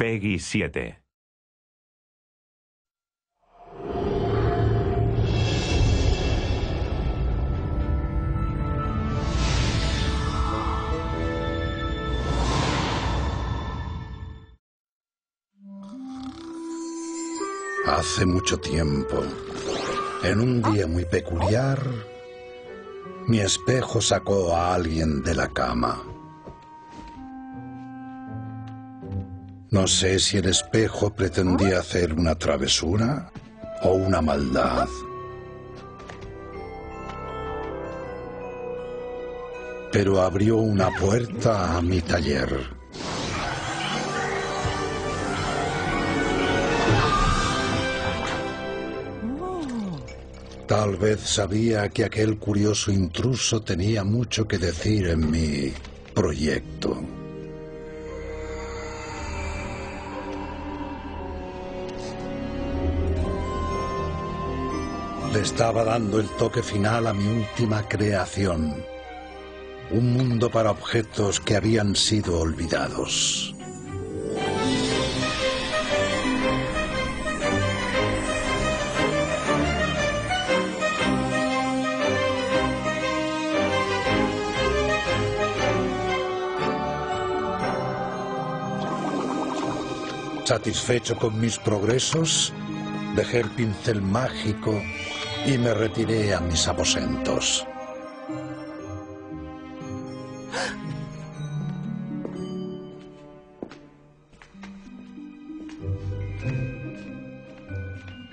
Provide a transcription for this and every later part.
Peggy 7. Hace mucho tiempo, en un día muy peculiar, mi espejo sacó a alguien de la cama. No sé si el espejo pretendía hacer una travesura o una maldad. Pero abrió una puerta a mi taller. Tal vez sabía que aquel curioso intruso tenía mucho que decir en mi proyecto. Le estaba dando el toque final a mi última creación. Un mundo para objetos que habían sido olvidados. Satisfecho con mis progresos, dejé el pincel mágico y me retiré a mis aposentos.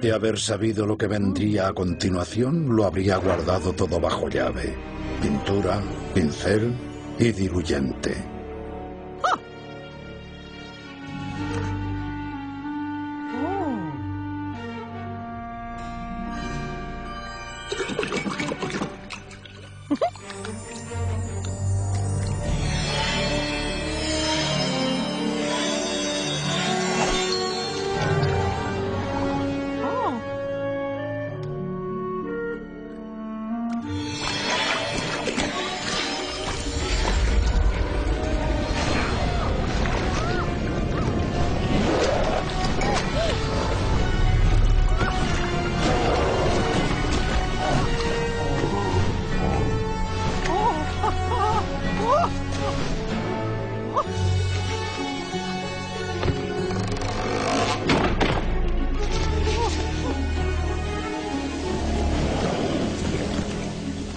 De haber sabido lo que vendría a continuación, lo habría guardado todo bajo llave: pintura, pincel y diluyente.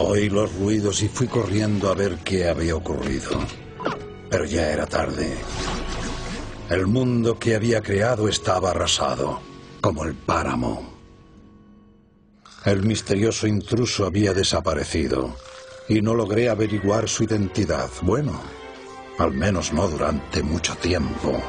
Oí los ruidos y fui corriendo a ver qué había ocurrido. Pero ya era tarde. El mundo que había creado estaba arrasado, como el páramo. El misterioso intruso había desaparecido y no logré averiguar su identidad. Bueno, al menos no durante mucho tiempo.